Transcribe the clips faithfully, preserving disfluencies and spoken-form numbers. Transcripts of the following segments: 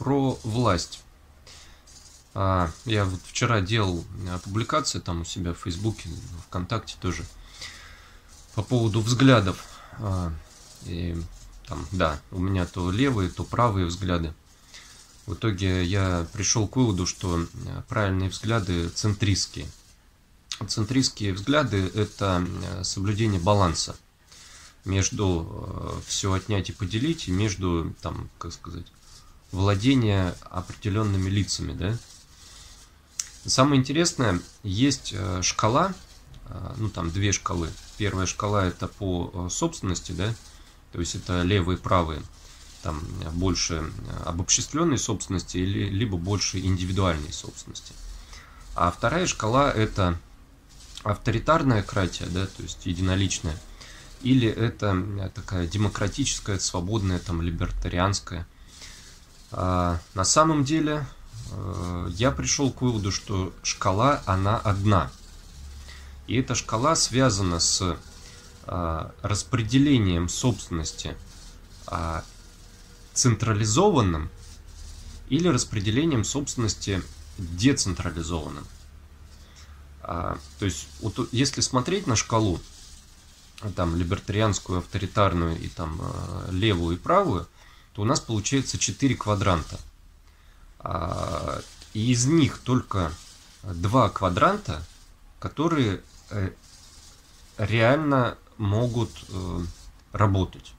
про власть. А, я вот вчера делал публикации там у себя в Фейсбуке, ВКонтакте тоже, по поводу взглядов. А, и, там, да, у меня то левые, то правые взгляды. В итоге я пришел к выводу, что правильные взгляды центристские. Центристские взгляды – это соблюдение баланса между все отнять и поделить, и между, там, как сказать, владение определенными лицами, да? Самое интересное, есть шкала, ну там две шкалы. Первая шкала – это по собственности, да, то есть это левые и правые, там больше обобществленной собственности или либо больше индивидуальной собственности. А вторая шкала – это авторитарная кратия, да, то есть единоличная, или это такая демократическая, свободная, там, либертарианская. А на самом деле я пришел к выводу, что шкала, она одна. И эта шкала связана с распределением собственности централизованным или распределением собственности децентрализованным. То есть, вот, если смотреть на шкалу, там, либертарианскую, авторитарную и там левую и правую, то у нас получается четыре квадранта. И из них только два квадранта, которые реально могут работать.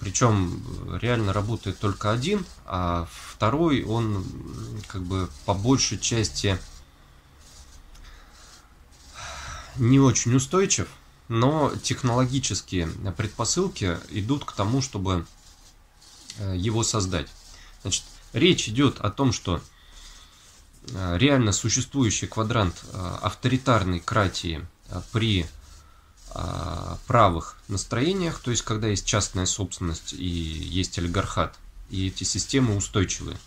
Причем реально работает только один, а второй, он как бы по большей части не очень устойчив, но технологические предпосылки идут к тому, чтобы его создать. Значит, речь идет о том, что реально существующий квадрант авторитарной кратии при правых настроениях, то есть когда есть частная собственность и есть олигархат, и эти системы устойчивые.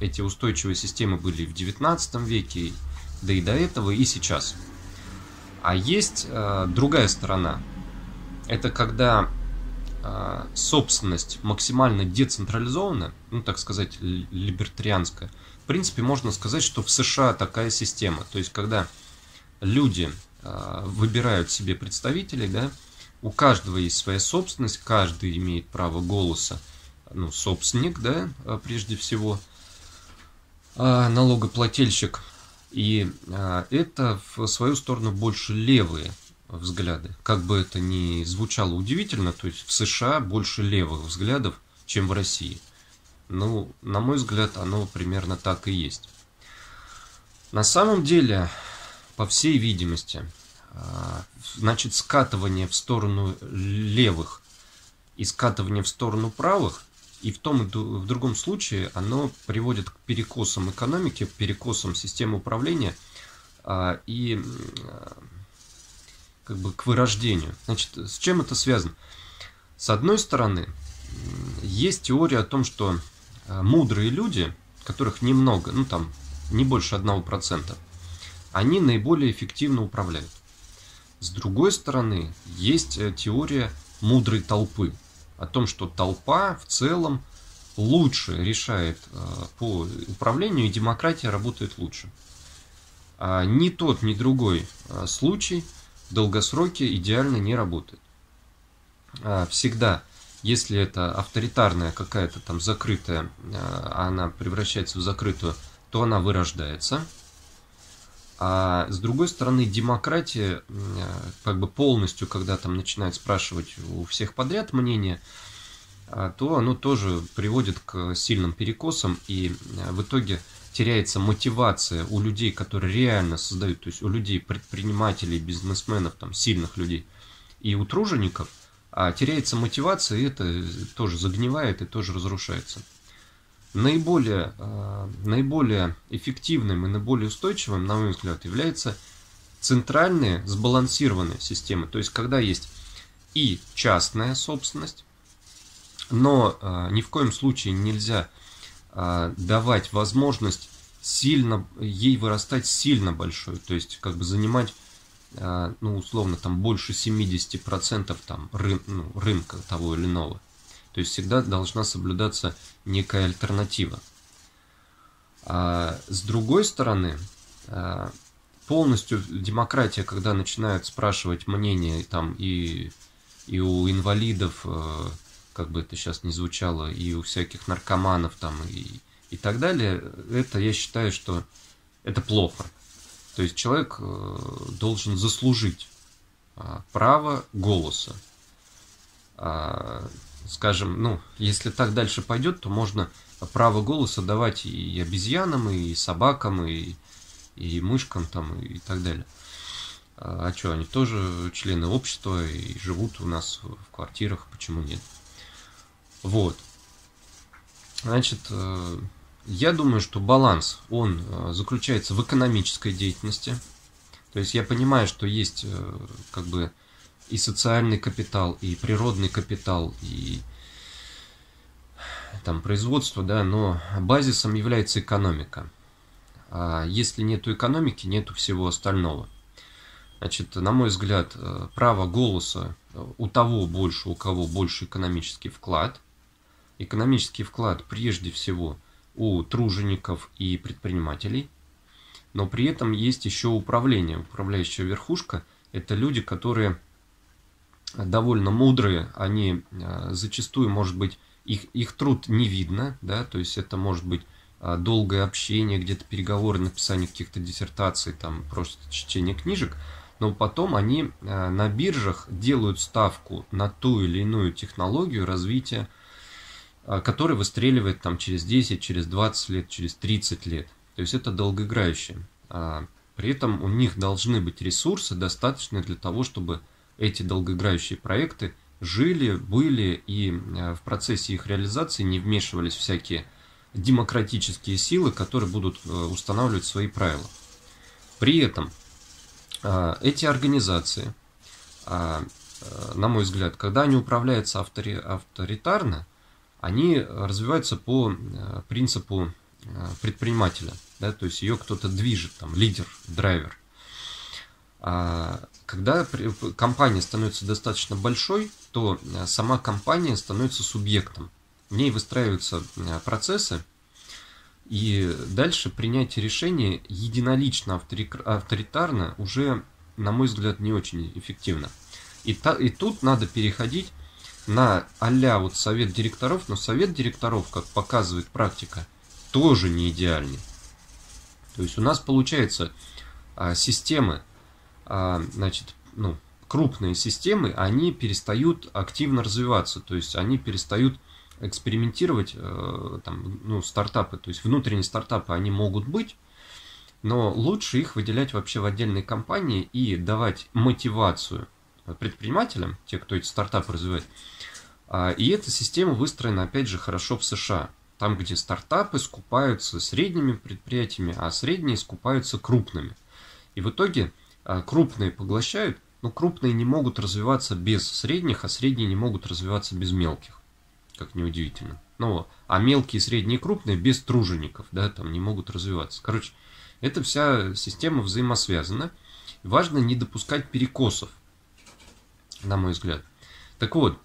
Эти устойчивые системы были в девятнадцатом веке, да и до этого, и сейчас. А есть э, другая сторона. Это когда э, собственность максимально децентрализована, ну, так сказать, либертарианская. В принципе, можно сказать, что в США такая система. То есть, когда люди э, выбирают себе представителей, да, у каждого есть своя собственность, каждый имеет право голоса, ну, собственник, да, прежде всего, э, налогоплательщик. И это в свою сторону больше левые взгляды. Как бы это ни звучало удивительно, то есть в США больше левых взглядов, чем в России. Ну, на мой взгляд, оно примерно так и есть. На самом деле, по всей видимости, значит, скатывание в сторону левых и скатывание в сторону правых, и в том и в другом случае оно приводит к перекосам экономики, к перекосам системы управления и как бы к вырождению. Значит, с чем это связано? С одной стороны, есть теория о том, что мудрые люди, которых немного, ну там не больше одного процента, они наиболее эффективно управляют. С другой стороны, есть теория мудрой толпы. О том, что толпа в целом лучше решает по управлению, и демократия работает лучше. А ни тот, ни другой случай в долгосроке идеально не работает. Всегда, если это авторитарная какая-то там закрытая, она превращается в закрытую, то она вырождается. А с другой стороны, демократия, как бы полностью, когда там начинает спрашивать у всех подряд мнение, то оно тоже приводит к сильным перекосам, и в итоге теряется мотивация у людей, которые реально создают, то есть у людей, предпринимателей, бизнесменов, там, сильных людей и у тружеников, а теряется мотивация, и это тоже загнивает и тоже разрушается. Наиболее, наиболее эффективным и наиболее устойчивым, на мой взгляд, являются центральные сбалансированные системы. То есть, когда есть и частная собственность, но ни в коем случае нельзя давать возможность сильно, ей вырастать сильно большой. То есть, как бы занимать, ну, условно, там больше семидесяти процентов там, ры, ну, рынка того или иного. То есть всегда должна соблюдаться некая альтернатива. А с другой стороны, полностью демократия, когда начинают спрашивать мнение там, и, и у инвалидов, как бы это сейчас ни звучало, и у всяких наркоманов там, и, и так далее, это я считаю, что это плохо. То есть человек должен заслужить право голоса. Скажем, ну, если так дальше пойдет, то можно право голоса давать и обезьянам, и собакам, и, и мышкам, там, и так далее. А что, они тоже члены общества и живут у нас в квартирах, почему нет? Вот. Значит, я думаю, что баланс, он заключается в экономической деятельности. То есть я понимаю, что есть как бы и социальный капитал, и природный капитал, и там производство, да, но базисом является экономика. А если нету экономики, нету всего остального. Значит, на мой взгляд, право голоса у того больше, у кого больше экономический вклад. Экономический вклад прежде всего у тружеников и предпринимателей, но при этом есть еще управление, управляющая верхушка. Это люди, которые довольно мудрые, они зачастую, может быть, их, их труд не видно, да, то есть это может быть долгое общение, где-то переговоры, написание каких-то диссертаций, там просто чтение книжек, но потом они на биржах делают ставку на ту или иную технологию развития, который выстреливает там через десять, через двадцать лет, через тридцать лет. То есть это долгоиграющее. При этом у них должны быть ресурсы, достаточные для того, чтобы эти долгоиграющие проекты жили, были, и в процессе их реализации не вмешивались всякие демократические силы, которые будут устанавливать свои правила. При этом эти организации, на мой взгляд, когда они управляются авторитарно, они развиваются по принципу предпринимателя, да, то есть ее кто-то движет, там, лидер, драйвер. А когда компания становится достаточно большой, то сама компания становится субъектом. В ней выстраиваются процессы, и дальше принятие решения единолично, авторитарно уже, на мой взгляд, не очень эффективно. И, та, и тут надо переходить на а-ля вот совет директоров, но совет директоров, как показывает практика, тоже не идеальный. То есть у нас получается а, системы, а, значит, ну, крупные системы, они перестают активно развиваться, то есть они перестают экспериментировать, а, там, ну, стартапы, то есть внутренние стартапы, они могут быть, но лучше их выделять вообще в отдельные компании и давать мотивацию предпринимателям, те, кто эти стартапы развивает. И эта система выстроена, опять же, хорошо в США. Там, где стартапы скупаются средними предприятиями, а средние скупаются крупными. И в итоге крупные поглощают, но крупные не могут развиваться без средних, а средние не могут развиваться без мелких. Как неудивительно. Ну, а мелкие, средние и крупные без тружеников, да, там не могут развиваться. Короче, эта вся система взаимосвязана. Важно не допускать перекосов, на мой взгляд. Так вот,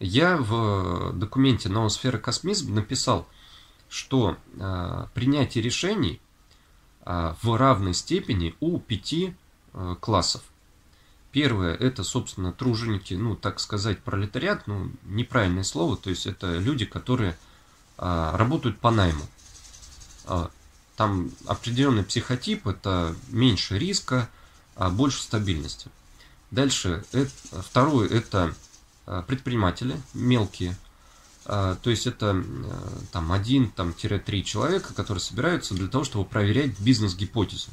я в документе «Ноосфера космизма» написал, что э, принятие решений э, в равной степени у пяти э, классов. Первое – это, собственно, труженики, ну, так сказать, пролетариат, ну, неправильное слово, то есть это люди, которые э, работают по найму. Э, там определенный психотип – это меньше риска, а больше стабильности. Дальше, это, второе, это предприниматели мелкие, то есть это там один-три человека, которые собираются для того, чтобы проверять бизнес-гипотезу.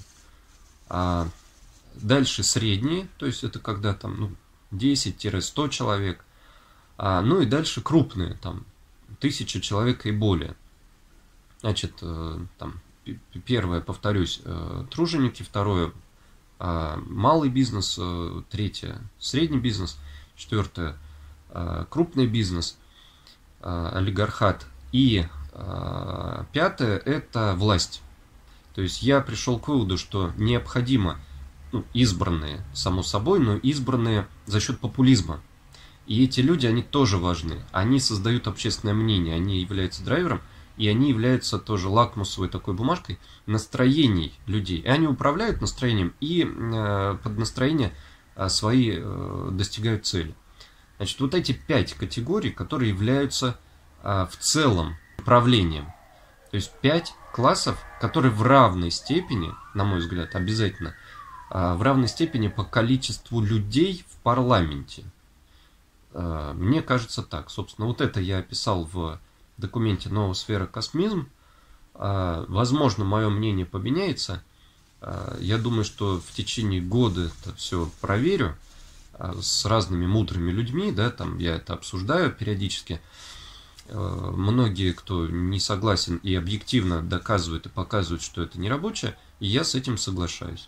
Дальше средние, то есть это когда там, ну, десять-сто человек, ну и дальше крупные, там тысяча человек и более. Значит, там, первое, повторюсь, труженики, второе, малый бизнес, третье средний бизнес, четвертое крупный бизнес, олигархат, и пятое это власть. То есть я пришел к выводу, что необходимо, ну, избранные, само собой, но избранные за счет популизма. И эти люди, они тоже важны. Они создают общественное мнение, они являются драйвером, и они являются тоже лакмусовой такой бумажкой настроений людей. И они управляют настроением, и э, под настроение э, свои э, достигают цели. Значит, вот эти пять категорий, которые являются э, в целом управлением. То есть пять классов, которые в равной степени, на мой взгляд, обязательно, э, в равной степени по количеству людей в парламенте. Э, мне кажется так. Собственно, вот это я описал в... в документе «Ноосфера космизм». Возможно, мое мнение поменяется. Я думаю, что в течение года это все проверю с разными мудрыми людьми. Да, там я это обсуждаю периодически. Многие, кто не согласен и объективно доказывают и показывают, что это не рабочее, я с этим соглашаюсь.